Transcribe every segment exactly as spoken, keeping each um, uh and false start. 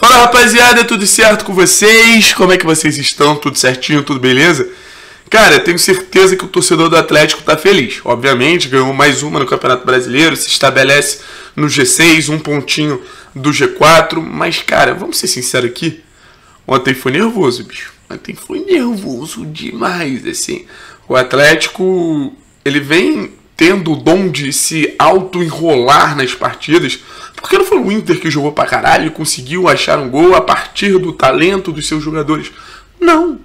Fala rapaziada, tudo certo com vocês? Como é que vocês estão? Tudo certinho? Tudo beleza? Cara, eu tenho certeza que o torcedor do Atlético tá feliz. Obviamente, ganhou mais uma no Campeonato Brasileiro, se estabelece no G seis, um pontinho do G quatro. Mas, cara, vamos ser sinceros aqui. Ontem foi nervoso, bicho. Ontem foi nervoso demais, assim. O Atlético, ele vem tendo o dom de se auto-enrolar nas partidas. Porque não foi o Inter que jogou pra caralho e conseguiu achar um gol a partir do talento dos seus jogadores. Não.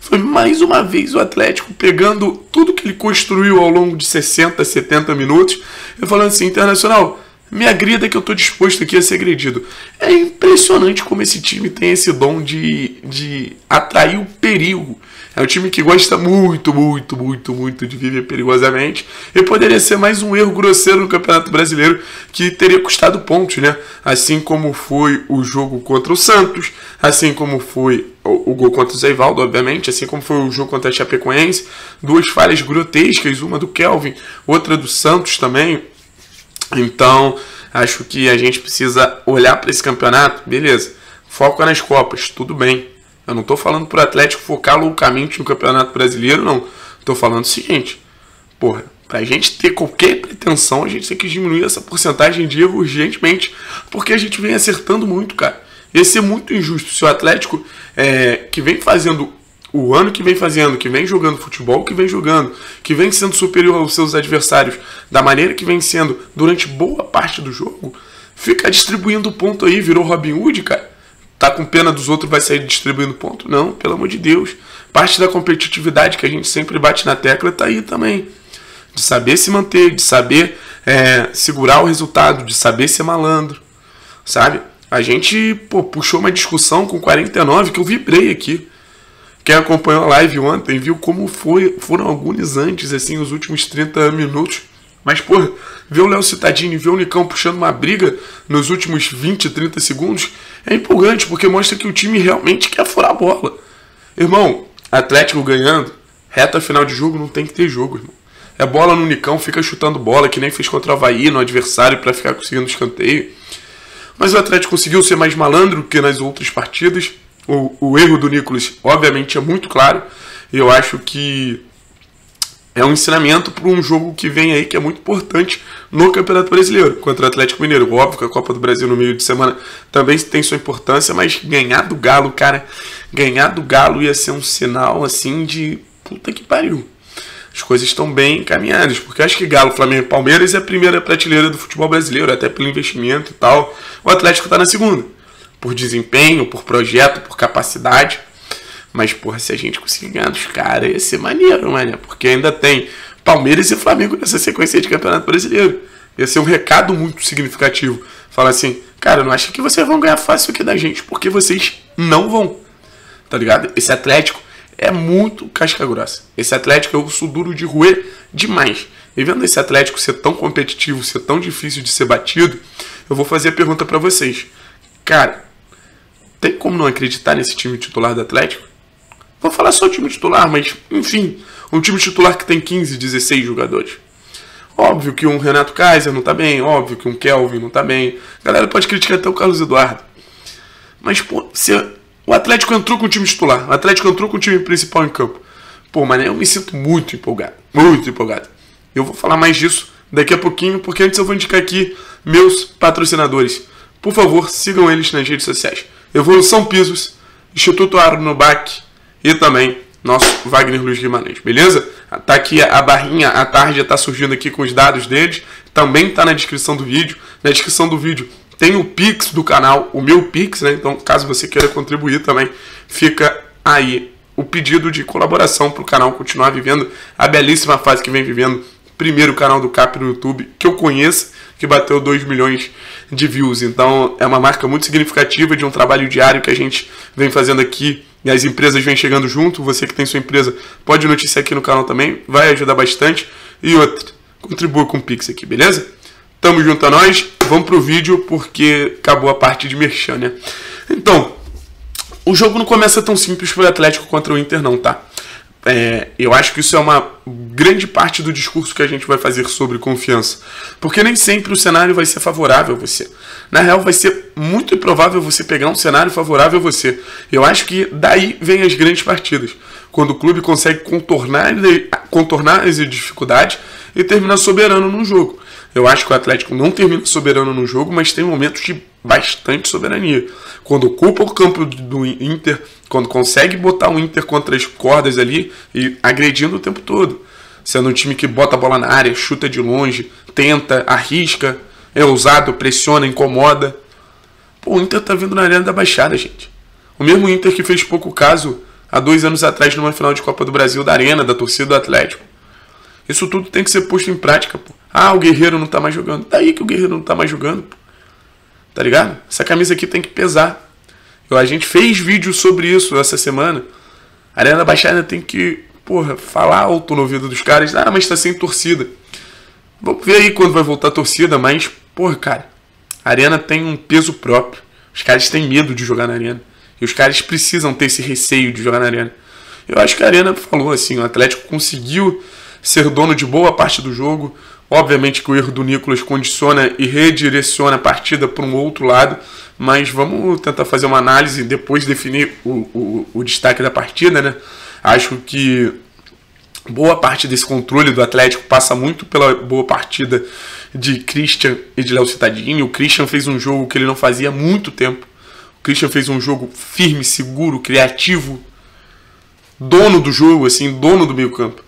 Foi mais uma vez o Atlético pegando tudo que ele construiu ao longo de sessenta, setenta minutos e falando assim: Internacional, me agrida que eu tô disposto aqui a ser agredido. É impressionante como esse time tem esse dom de, de atrair o perigo. É um time que gosta muito, muito, muito, muito de viver perigosamente. E poderia ser mais um erro grosseiro no Campeonato Brasileiro que teria custado pontos, né? Assim como foi o jogo contra o Santos, assim como foi o gol contra o Zé Ivaldo, obviamente, assim como foi o jogo contra a Chapecoense, duas falhas grotescas, uma do Kelvin, outra do Santos também. Então, acho que a gente precisa olhar para esse campeonato, beleza, foco nas Copas, tudo bem. Eu não estou falando para o Atlético focar loucamente no Campeonato Brasileiro, não. Estou falando o seguinte, porra, para a gente ter qualquer pretensão, a gente tem que diminuir essa porcentagem de erro urgentemente, porque a gente vem acertando muito, cara. Ia ser muito injusto se o Atlético, é, que vem fazendo o ano que vem fazendo, que vem jogando futebol, que vem jogando, que vem sendo superior aos seus adversários, da maneira que vem sendo durante boa parte do jogo, fica distribuindo ponto aí, virou Robin Hood, cara. Tá com pena dos outros, vai sair distribuindo ponto? Não, pelo amor de Deus. Parte da competitividade que a gente sempre bate na tecla tá aí também. De saber se manter, de saber é, segurar o resultado, de saber ser malandro, sabe? A gente, pô, puxou uma discussão com quarenta e nove que eu vibrei aqui. Quem acompanhou a live ontem viu como foi, foram agonizantes assim, os últimos trinta minutos. Mas, porra, ver o Léo Cittadini, ver o Nicão puxando uma briga nos últimos vinte, trinta segundos é empolgante, porque mostra que o time realmente quer furar a bola. Irmão, Atlético ganhando, reta final de jogo não tem que ter jogo, irmão. É bola no Nicão, fica chutando bola, que nem fez contra o Avaí no adversário para ficar conseguindo escanteio. Mas o Atlético conseguiu ser mais malandro que nas outras partidas. O, o erro do Nicolas, obviamente, é muito claro. Eu acho que é um ensinamento para um jogo que vem aí, que é muito importante no Campeonato Brasileiro, contra o Atlético Mineiro. Óbvio que a Copa do Brasil no meio de semana também tem sua importância, mas ganhar do Galo, cara, ganhar do Galo ia ser um sinal, assim, de puta que pariu. As coisas estão bem encaminhadas, porque acho que Galo, Flamengo e Palmeiras é a primeira prateleira do futebol brasileiro, até pelo investimento e tal. O Atlético está na segunda, por desempenho, por projeto, por capacidade. Mas, porra, se a gente conseguir ganhar dos caras, ia ser maneiro, mano. Porque ainda tem Palmeiras e Flamengo nessa sequência de Campeonato Brasileiro. Ia ser um recado muito significativo. Falar assim, cara, não acha que vocês vão ganhar fácil aqui da gente, porque vocês não vão. Tá ligado? Esse Atlético é muito casca grossa. Esse Atlético é o osso duro de roer demais. E vendo esse Atlético ser tão competitivo, ser tão difícil de ser batido, eu vou fazer a pergunta pra vocês. Cara, tem como não acreditar nesse time titular do Atlético? Vou falar só o time titular, mas, enfim, um time titular que tem quinze, dezesseis jogadores. Óbvio que um Renato Kaiser não tá bem, óbvio que um Kelvin não tá bem. A galera pode criticar até o Carlos Eduardo. Mas, pô, se o Atlético entrou com o time titular, o Atlético entrou com o time principal em campo. Pô, mas eu me sinto muito empolgado, muito empolgado. Eu vou falar mais disso daqui a pouquinho, porque antes eu vou indicar aqui meus patrocinadores. Por favor, sigam eles nas redes sociais. Evolução Pisos, Instituto Arno Bach, e também nosso Wagner Guimarães, beleza? Tá aqui a barrinha, a tarja tá surgindo aqui com os dados deles. Também tá na descrição do vídeo. Na descrição do vídeo tem o Pix do canal, o meu Pix, né? Então, caso você queira contribuir também, fica aí o pedido de colaboração para o canal continuar vivendo a belíssima fase que vem vivendo. Primeiro canal do Cap no YouTube que eu conheço, que bateu dois milhões de views. Então, é uma marca muito significativa de um trabalho diário que a gente vem fazendo aqui. E as empresas vêm chegando junto, você que tem sua empresa pode noticiar aqui no canal também, vai ajudar bastante. E outra, contribua com o Pix aqui, beleza? Tamo junto a nós, vamos pro vídeo porque acabou a parte de merchan, né? Então, o jogo não começa tão simples pro Atlético contra o Inter não, tá? É, eu acho que isso é uma grande parte do discurso que a gente vai fazer sobre confiança. Porque nem sempre o cenário vai ser favorável a você. na real vai ser muito improvável você pegar um cenário favorável a você. Eu acho que daí vem as grandes partidas, quando o clube consegue contornar, contornar as dificuldades e terminar soberano no jogo. Eu acho que o Atlético não termina soberano no jogo, mas tem momentos de bastante soberania. Quando ocupa o campo do Inter, quando consegue botar o Inter contra as cordas ali e agredindo o tempo todo. Sendo um time que bota a bola na área, chuta de longe, tenta, arrisca, é ousado, pressiona, incomoda. Pô, o Inter tá vindo na Arena da Baixada, gente. O mesmo Inter que fez pouco caso há dois anos atrás numa final de Copa do Brasil da Arena, da torcida do Atlético. Isso tudo tem que ser posto em prática, pô. Ah, o Guerreiro não tá mais jogando. Daí que o Guerreiro não tá mais jogando, pô. Tá ligado? Essa camisa aqui tem que pesar. Eu, a gente fez vídeo sobre isso essa semana. A Arena da Baixada tem que, porra, falar alto no ouvido dos caras. Ah, mas tá sem torcida. Vamos ver aí quando vai voltar a torcida, mas, porra, cara, a Arena tem um peso próprio. Os caras têm medo de jogar na Arena. E os caras precisam ter esse receio de jogar na Arena. Eu acho que a Arena falou assim, o Atlético conseguiu ser dono de boa parte do jogo. Obviamente que o erro do Nicolas condiciona e redireciona a partida para um outro lado, mas vamos tentar fazer uma análise e depois definir o, o, o destaque da partida, né? Acho que boa parte desse controle do Atlético passa muito pela boa partida de Christian e de Léo Cittadini. O Christian fez um jogo que ele não fazia há muito tempo. O Christian fez um jogo firme, seguro, criativo, dono do jogo, assim, dono do meio campo.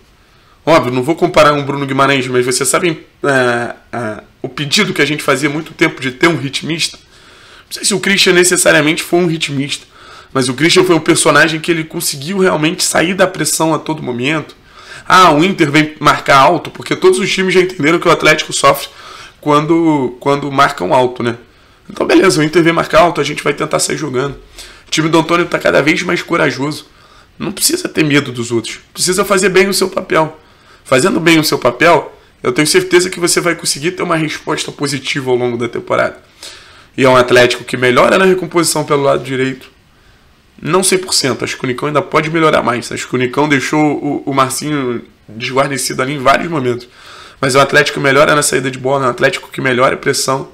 Óbvio, não vou comparar um Bruno Guimarães, mas vocês sabem ah, ah, o pedido que a gente fazia há muito tempo de ter um ritmista? Não sei se o Christian necessariamente foi um ritmista, mas o Christian foi um personagem que ele conseguiu realmente sair da pressão a todo momento. Ah, o Inter vem marcar alto, porque todos os times já entenderam que o Atlético sofre quando, quando marcam alto, né? Então beleza, o Inter vem marcar alto, a gente vai tentar sair jogando. O time do Antônio está cada vez mais corajoso. Não precisa ter medo dos outros, precisa fazer bem o seu papel. Fazendo bem o seu papel, eu tenho certeza que você vai conseguir ter uma resposta positiva ao longo da temporada. E é um Atlético que melhora na recomposição pelo lado direito. Não cem por cento, acho que o Nicão ainda pode melhorar mais. Acho que o Nicão deixou o, o Marcinho desguarnecido ali em vários momentos. Mas é um Atlético que melhora na saída de bola, é um Atlético que melhora a pressão.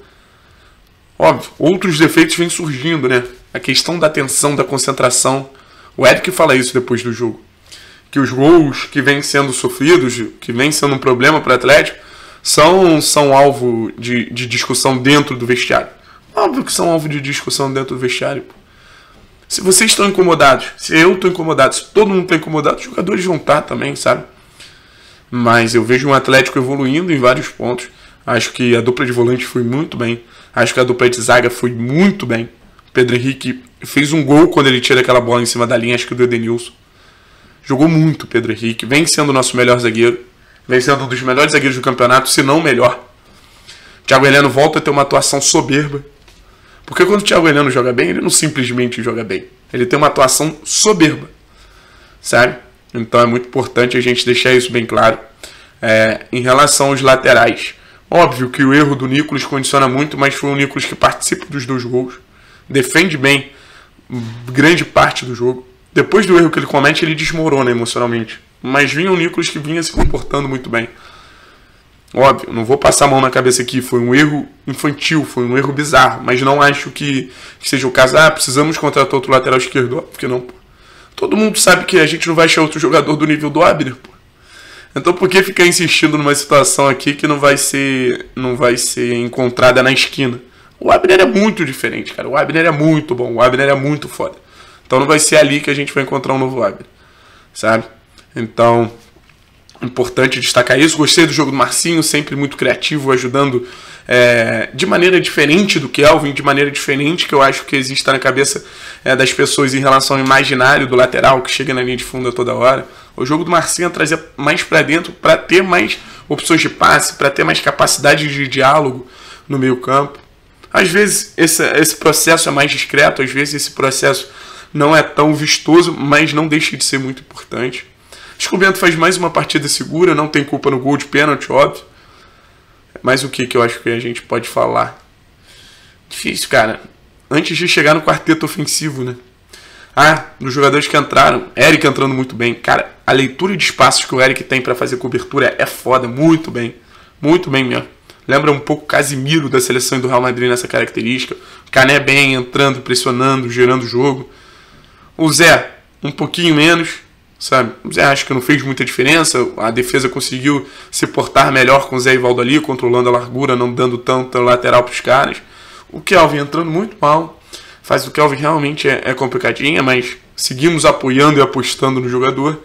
Óbvio, outros defeitos vêm surgindo, né? A questão da atenção, da concentração. O Eric fala isso depois do jogo. Que os gols que vêm sendo sofridos, que vêm sendo um problema para o Atlético, são, são alvo de, de discussão dentro do vestiário. Óbvio que são alvo de discussão dentro do vestiário. Pô. Se vocês estão incomodados, se eu estou incomodado, se todo mundo está incomodado, os jogadores vão estar também, sabe? Mas eu vejo um Atlético evoluindo em vários pontos. Acho que a dupla de volante foi muito bem. Acho que a dupla de zaga foi muito bem. O Pedro Henrique fez um gol quando ele tira aquela bola em cima da linha, acho que do Edenilson. Jogou muito o Pedro Henrique, vem sendo o nosso melhor zagueiro, vem sendo um dos melhores zagueiros do campeonato, se não o melhor. Thiago Heleno volta a ter uma atuação soberba, porque quando o Thiago Heleno joga bem, ele não simplesmente joga bem, ele tem uma atuação soberba, sabe? Então é muito importante a gente deixar isso bem claro. É, em relação aos laterais, óbvio que o erro do Nicolas condiciona muito, mas foi o Nicolas que participa dos dois gols, defende bem grande parte do jogo. Depois do erro que ele comete, ele desmorona emocionalmente. Mas vinha o Nicolas que vinha se comportando muito bem. Óbvio, não vou passar a mão na cabeça aqui. Foi um erro infantil, foi um erro bizarro. Mas não acho que seja o caso. Ah, precisamos contratar outro lateral esquerdo. Porque não, pô. Todo mundo sabe que a gente não vai achar outro jogador do nível do Abner, pô. Então por que ficar insistindo numa situação aqui que não vai ser, não vai ser encontrada na esquina? O Abner é muito diferente, cara. O Abner é muito bom. O Abner é muito foda. Então não vai ser ali que a gente vai encontrar um novo Wagner, sabe? Então, importante destacar isso. Gostei do jogo do Marcinho, sempre muito criativo, ajudando é, de maneira diferente do Kelvin, de maneira diferente que eu acho que existe na cabeça é, das pessoas em relação ao imaginário do lateral, que chega na linha de fundo toda hora. O jogo do Marcinho é trazer mais para dentro, para ter mais opções de passe, para ter mais capacidade de diálogo no meio campo. Às vezes esse, esse processo é mais discreto, às vezes esse processo não é tão vistoso, mas não deixa de ser muito importante. Acho que o Bento faz mais uma partida segura, não tem culpa no gol de pênalti, óbvio. Mas o que, que eu acho que a gente pode falar? Difícil, cara. Antes de chegar no quarteto ofensivo, né? Ah, nos jogadores que entraram, Eric entrando muito bem. Cara, a leitura de espaços que o Eric tem para fazer cobertura é foda, muito bem. Muito bem mesmo. Lembra um pouco Casemiro da seleção e do Real Madrid nessa característica. Cané bem, entrando, pressionando, gerando o jogo. O Zé, um pouquinho menos, sabe? O Zé acho que não fez muita diferença. A defesa conseguiu se portar melhor com o Zé e Valdo ali, controlando a largura, não dando tanto lateral para os caras. O Kelvin entrando muito mal. Faz o Kelvin realmente é, é complicadinha, mas seguimos apoiando e apostando no jogador.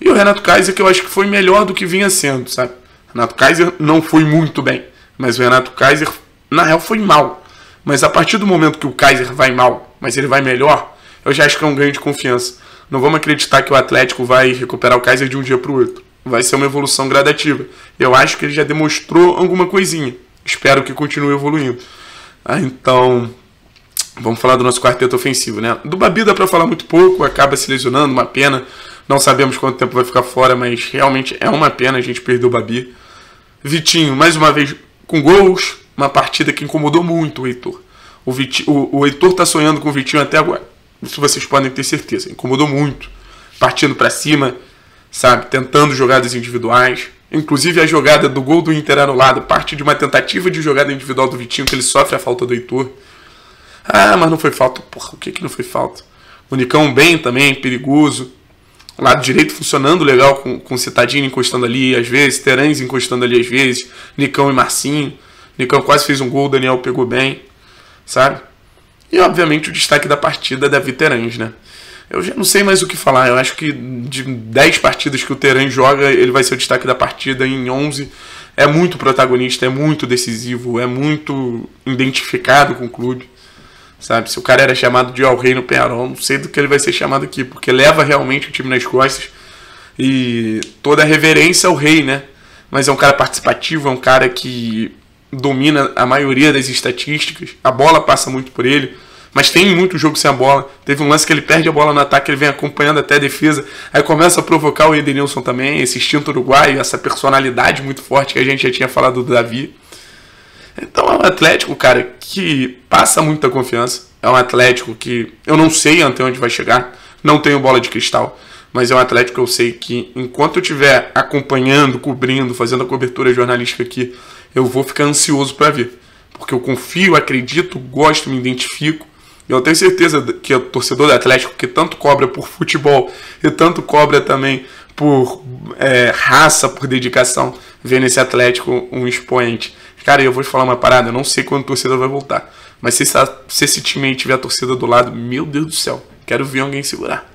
E o Renato Kaiser, que eu acho que foi melhor do que vinha sendo, sabe? Renato Kaiser não foi muito bem, mas o Renato Kaiser, na real, foi mal. Mas a partir do momento que o Kaiser vai mal, mas ele vai melhor, eu já acho que é um ganho de confiança. Não vamos acreditar que o Atlético vai recuperar o Kaiser de um dia para o outro. Vai ser uma evolução gradativa. Eu acho que ele já demonstrou alguma coisinha. Espero que continue evoluindo. Ah, então, vamos falar do nosso quarteto ofensivo, né? Do Babi dá para falar muito pouco, acaba se lesionando, uma pena. Não sabemos quanto tempo vai ficar fora, mas realmente é uma pena a gente perder o Babi. Vitinho, mais uma vez, com gols. Uma partida que incomodou muito o Heitor. O, Vitinho, o, o Heitor está sonhando com o Vitinho até agora. Isso vocês podem ter certeza. Incomodou muito. Partindo para cima, sabe? Tentando jogadas individuais. Inclusive a jogada do gol do Inter anulado parte de uma tentativa de jogada individual do Vitinho, que ele sofre a falta do Heitor. Ah, mas não foi falta. Porra, o que que não foi falta? O Nicão bem também, perigoso. Lado direito funcionando legal, com, com o Citadini encostando ali às vezes, Terans encostando ali às vezes, Nicão e Marcinho. Nicão quase fez um gol, o Daniel pegou bem, sabe? E, obviamente, o destaque da partida é Davi Terans, né? Eu já não sei mais o que falar. Eu acho que de dez partidas que o Terans joga, ele vai ser o destaque da partida em onze. É muito protagonista, é muito decisivo, é muito identificado com o clube. Sabe, se o cara era chamado de Al-Rei no Peñarol, não sei do que ele vai ser chamado aqui, porque leva realmente o time nas costas e toda a reverência ao rei, né? Mas é um cara participativo, é um cara que domina a maioria das estatísticas, a bola passa muito por ele, mas tem muito jogo sem a bola. Teve um lance que ele perde a bola no ataque, ele vem acompanhando até a defesa, aí começa a provocar o Edenilson também, esse instinto uruguaio, essa personalidade muito forte que a gente já tinha falado do Davi. Então é um Atlético, cara, que passa muita confiança. É um Atlético que eu não sei até onde vai chegar. Não tenho bola de cristal. Mas é um Atlético que eu sei que enquanto eu estiver acompanhando, cobrindo, fazendo a cobertura jornalística aqui, eu vou ficar ansioso para ver. Porque eu confio, acredito, gosto, me identifico. Eu tenho certeza que o torcedor do Atlético, que tanto cobra por futebol e tanto cobra também por é, raça, por dedicação, vê nesse Atlético um expoente. Cara, eu vou te falar uma parada, eu não sei quando a torcida vai voltar. Mas se, se esse time aí tiver a torcida do lado, meu Deus do céu, quero ver alguém segurar.